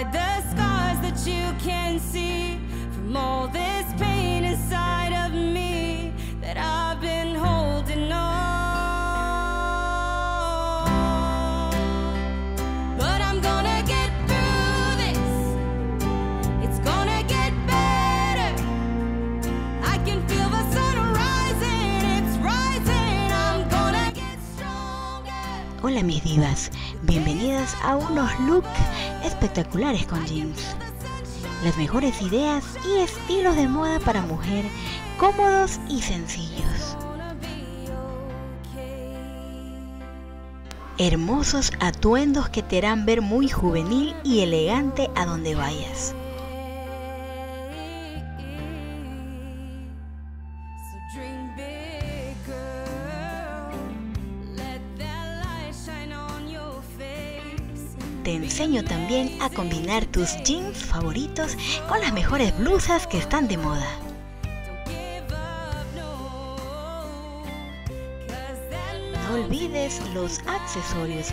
hide the scars that you can see from all this pain inside of me that I've been holding on. But I'm gonna get through this. It's gonna get better. I can feel the sun rising, it's rising. I'm gonna get stronger. Hola mis divas, bienvenidas a unos looks espectaculares con jeans, las mejores ideas y estilos de moda para mujer, cómodos y sencillos, hermosos atuendos que te harán ver muy juvenil y elegante a donde vayas. Te enseño también a combinar tus jeans favoritos con las mejores blusas que están de moda. No olvides los accesorios,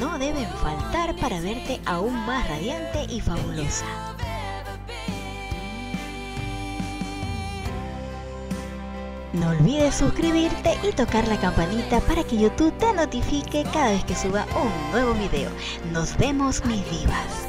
no deben faltar para verte aún más radiante y fabulosa. No olvides suscribirte y tocar la campanita para que YouTube te notifique cada vez que suba un nuevo video. Nos vemos, mis divas.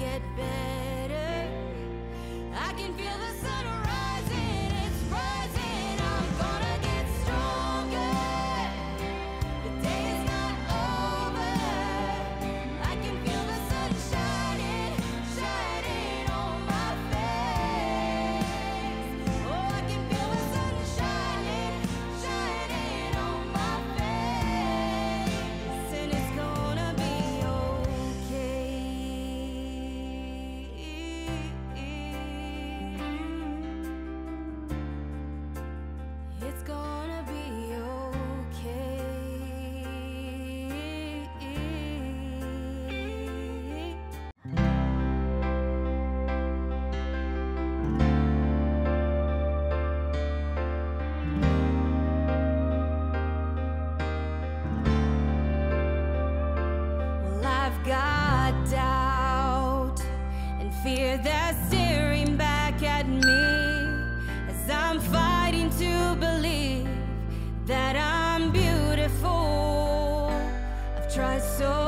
Get better. I can feel the sun rising, it's rising. I'm gonna get stronger. The day is not over. I can feel the sun shining, shining on my face. Oh, I can feel the sun shining, shining on my face. And it's gonna be okay. I've got doubt and fear that's staring back at me as I'm fighting to believe that I'm beautiful. I've tried so